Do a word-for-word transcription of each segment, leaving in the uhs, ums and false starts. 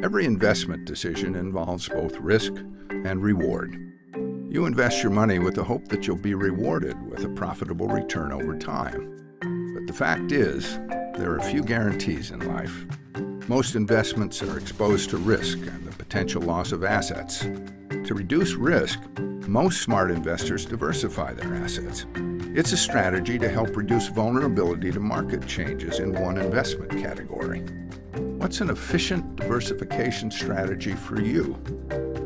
Every investment decision involves both risk and reward. You invest your money with the hope that you'll be rewarded with a profitable return over time. But the fact is, there are few guarantees in life. Most investments are exposed to risk and the potential loss of assets. To reduce risk, most smart investors diversify their assets. It's a strategy to help reduce vulnerability to market changes in one investment category. What's an efficient diversification strategy for you?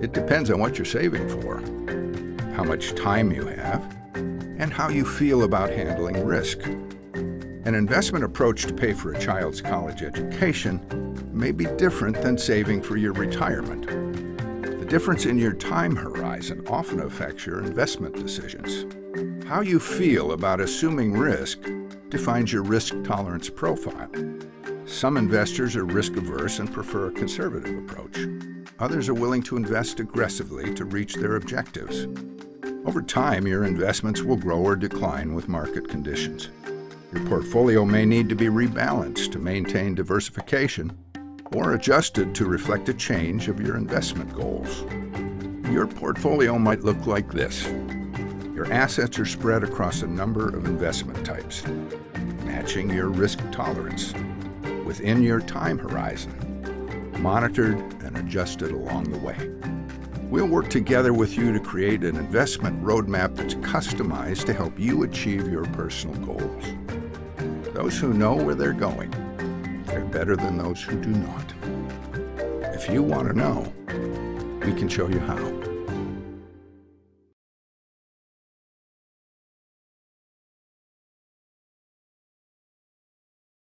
It depends on what you're saving for, how much time you have, and how you feel about handling risk. An investment approach to pay for a child's college education may be different than saving for your retirement. The difference in your time horizon often affects your investment decisions. How you feel about assuming risk defines your risk tolerance profile. Some investors are risk-averse and prefer a conservative approach. Others are willing to invest aggressively to reach their objectives. Over time, your investments will grow or decline with market conditions. Your portfolio may need to be rebalanced to maintain diversification or adjusted to reflect a change of your investment goals. Your portfolio might look like this. Your assets are spread across a number of investment types, matching your risk tolerance within your time horizon, monitored and adjusted along the way. We'll work together with you to create an investment roadmap that's customized to help you achieve your personal goals. Those who know where they're going, they're better than those who do not. If you want to know, we can show you how.